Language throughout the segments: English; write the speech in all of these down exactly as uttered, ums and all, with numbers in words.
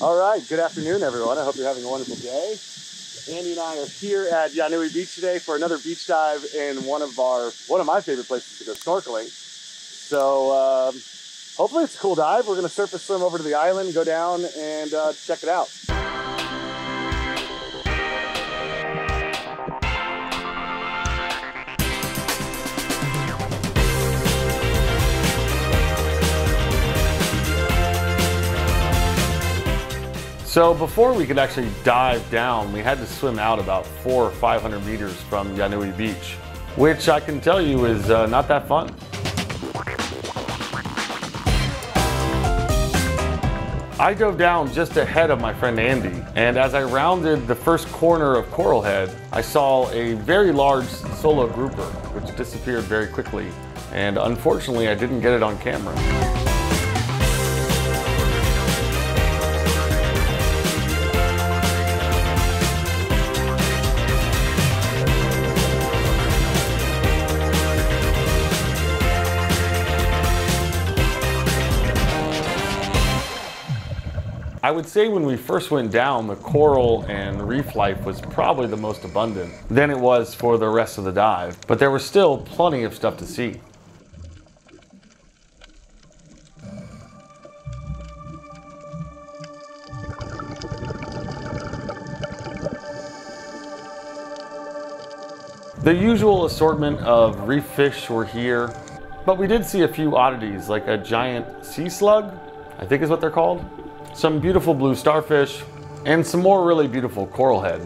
All right, good afternoon, everyone. I hope you're having a wonderful day. Andy and I are here at Yanui Beach today for another beach dive in one of our, one of my favorite places to go snorkeling. So um, hopefully it's a cool dive. We're gonna surface swim over to the island, go down and uh, check it out. So before we could actually dive down, we had to swim out about four or five hundred meters from Yanui Beach, which I can tell you is uh, not that fun. I dove down just ahead of my friend Andy, and as I rounded the first corner of Coral Head, I saw a very large solo grouper, which disappeared very quickly, and unfortunately I didn't get it on camera. I would say when we first went down, the coral and reef life was probably the most abundant than it was for the rest of the dive, but there was still plenty of stuff to see. The usual assortment of reef fish were here, but we did see a few oddities like a giant sea slug, I think is what they're called. Some beautiful blue starfish, and some more really beautiful coral head.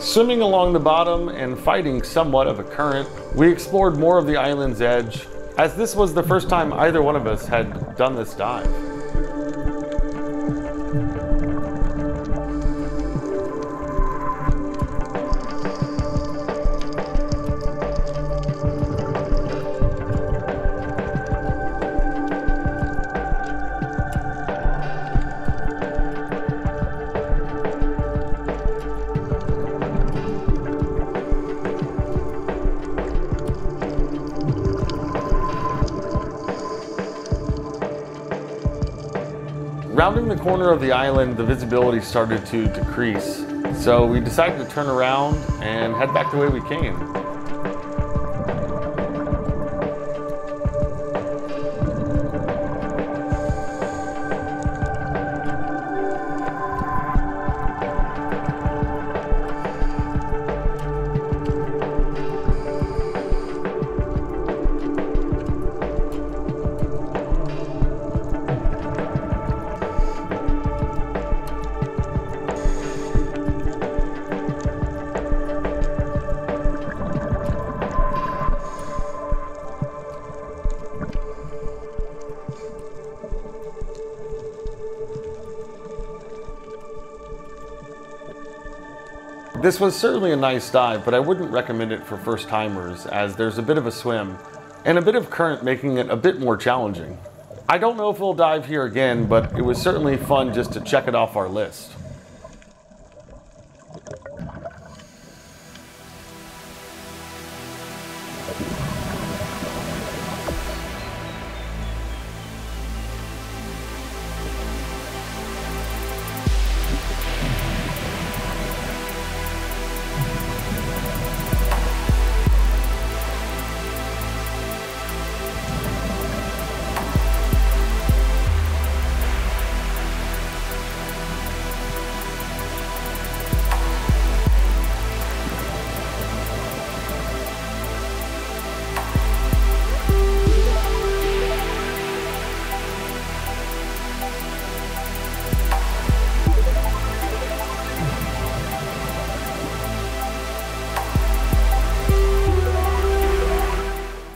Swimming along the bottom and fighting somewhat of a current, we explored more of the island's edge, as this was the first time either one of us had done this dive. Rounding the corner of the island, the visibility started to decrease, so we decided to turn around and head back the way we came. This was certainly a nice dive, but I wouldn't recommend it for first-timers as there's a bit of a swim and a bit of current making it a bit more challenging. I don't know if we'll dive here again, but it was certainly fun just to check it off our list.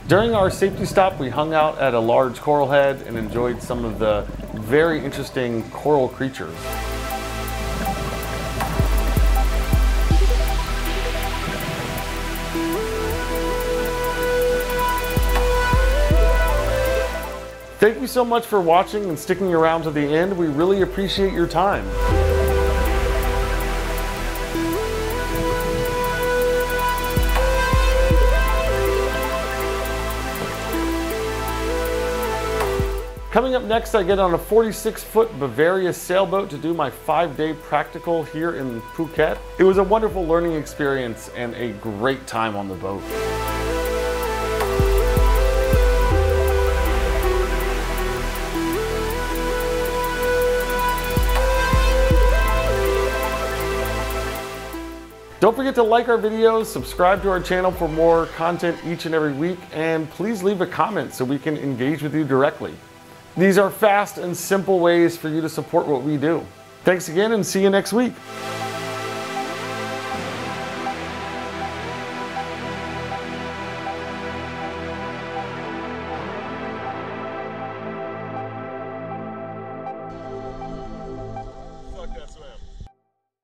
During our safety stop, we hung out at a large coral head and enjoyed some of the very interesting coral creatures. Thank you so much for watching and sticking around to the end. We really appreciate your time. Coming up next, I get on a forty-six foot Bavaria sailboat to do my five day practical here in Phuket. It was a wonderful learning experience and a great time on the boat. Don't forget to like our videos, subscribe to our channel for more content each and every week, and please leave a comment so we can engage with you directly. These are fast and simple ways for you to support what we do. Thanks again, and see you next week.